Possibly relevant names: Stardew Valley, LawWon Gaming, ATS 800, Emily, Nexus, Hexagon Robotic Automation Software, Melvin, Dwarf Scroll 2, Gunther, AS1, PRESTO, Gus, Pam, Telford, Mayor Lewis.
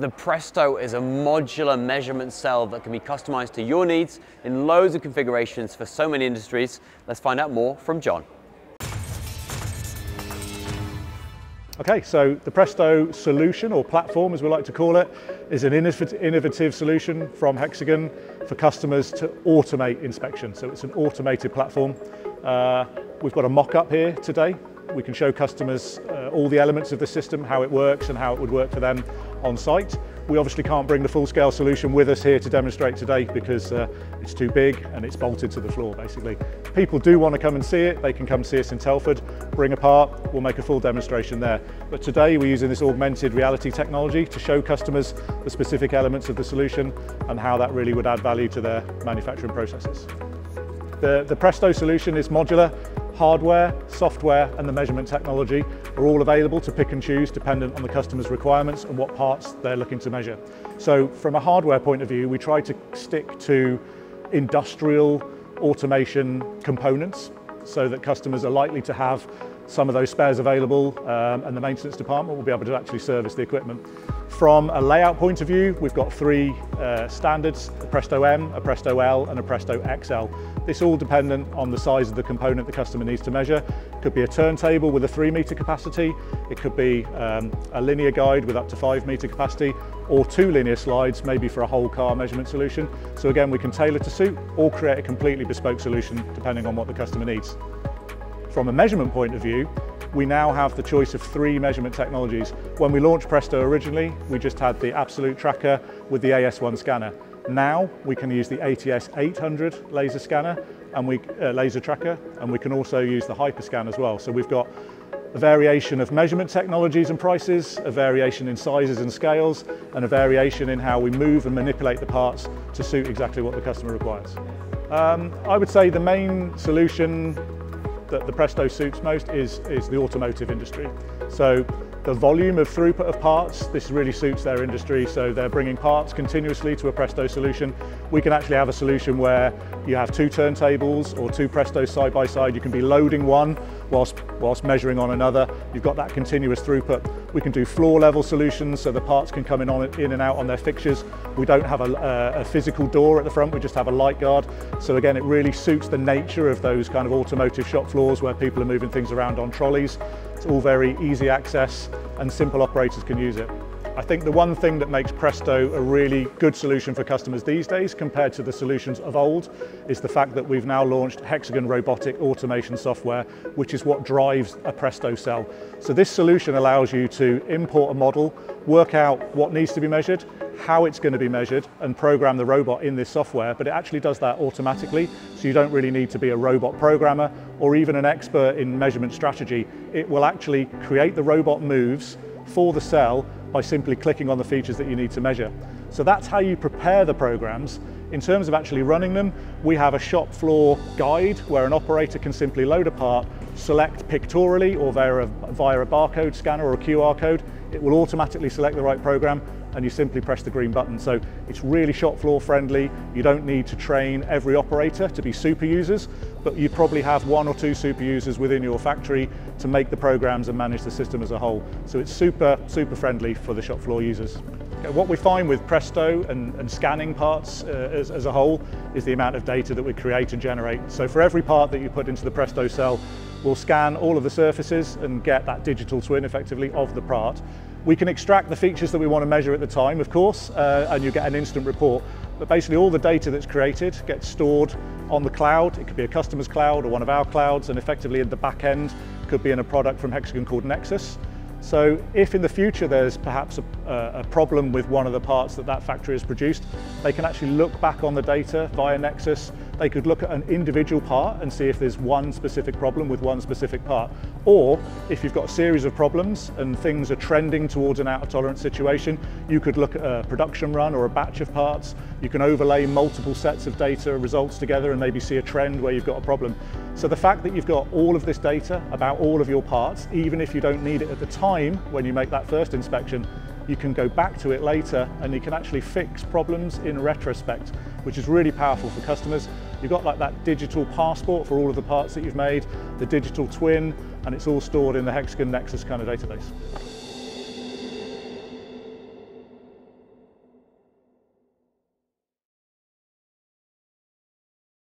The Presto is a modular measurement cell that can be customized to your needs in loads of configurations for so many industries. Let's find out more from John. Okay, so the Presto solution, or platform as we like to call it, is an innovative solution from Hexagon for customers to automate inspection. So it's an automated platform. We've got a mock-up here today. We can show customers all the elements of the system, how it works and how it would work for them on site. We obviously can't bring the full-scale solution with us here to demonstrate today because it's too big and it's bolted to the floor basically. People do want to come and see it, they can come see us in Telford, bring a part, we'll make a full demonstration there. But today we're using this augmented reality technology to show customers the specific elements of the solution and how that really would add value to their manufacturing processes. The Presto solution is modular. Hardware, software and the measurement technology are all available to pick and choose dependent on the customer's requirements and what parts they're looking to measure. So from a hardware point of view, we try to stick to industrial automation components so that customers are likely to have some of those spares available and the maintenance department will be able to actually service the equipment. From a layout point of view, we've got three standards, a Presto M, a Presto L and a Presto XL. This all dependent on the size of the component the customer needs to measure. It could be a turntable with a 3 metre capacity, it could be a linear guide with up to 5 metre capacity, or 2 linear slides maybe for a whole car measurement solution. So again, we can tailor to suit or create a completely bespoke solution depending on what the customer needs. From a measurement point of view, we now have the choice of 3 measurement technologies. When we launched Presto originally, we just had the Absolute Tracker with the AS1 scanner. Now we can use the ATS 800 laser scanner and laser tracker, and we can also use the Hyperscan as well. So we've got a variation of measurement technologies and prices, a variation in sizes and scales, and a variation in how we move and manipulate the parts to suit exactly what the customer requires. I would say the main solution that the Presto suits most is the automotive industry. So the volume of throughput of parts, this really suits their industry, so they're bringing parts continuously to a Presto solution. We can actually have a solution where you have 2 turntables or 2 Prestos side by side. You can be loading one whilst measuring on another. You've got that continuous throughput. We can do floor level solutions, so the parts can come in and out on their fixtures. We don't have a physical door at the front, we just have a light guard. So again, it really suits the nature of those kind of automotive shop floors where people are moving things around on trolleys. It's all very easy access and simple operators can use it. I think the one thing that makes Presto a really good solution for customers these days compared to the solutions of old is the fact that we've now launched Hexagon Robotic Automation Software, which is what drives a Presto cell. So this solution allows you to import a model, work out what needs to be measured, how it's going to be measured, and program the robot in this software, but it actually does that automatically, so you don't really need to be a robot programmer or even an expert in measurement strategy. It will actually create the robot moves for the cell by simply clicking on the features that you need to measure. So that's how you prepare the programs. In terms of actually running them, we have a shop floor guide where an operator can simply load a part, select pictorially or via a barcode scanner or a QR code. It will automatically select the right program and you simply press the green button. So it's really shop floor friendly. You don't need to train every operator to be super users, but you probably have 1 or 2 super users within your factory to make the programs and manage the system as a whole. So it's super, super friendly for the shop floor users. What we find with Presto and scanning parts as a whole is the amount of data that we create and generate. So for every part that you put into the Presto cell, we'll scan all of the surfaces and get that digital twin effectively of the part. We can extract the features that we want to measure at the time, of course, and you get an instant report. But basically all the data that's created gets stored on the cloud. It could be a customer's cloud or one of our clouds, and effectively in the back end could be in a product from Hexagon called Nexus. So if in the future there's perhaps a problem with one of the parts that factory has produced, they can actually look back on the data via Nexus. They could look at an individual part and see if there's one specific problem with one specific part. Or if you've got a series of problems and things are trending towards an out of tolerance situation, you could look at a production run or a batch of parts. You can overlay multiple sets of data results together and maybe see a trend where you've got a problem. So the fact that you've got all of this data about all of your parts, even if you don't need it at the time when you make that first inspection, you can go back to it later and you can actually fix problems in retrospect, which is really powerful for customers. You've got like that digital passport for all of the parts that you've made, the digital twin, and it's all stored in the Hexagon Nexus kind of database.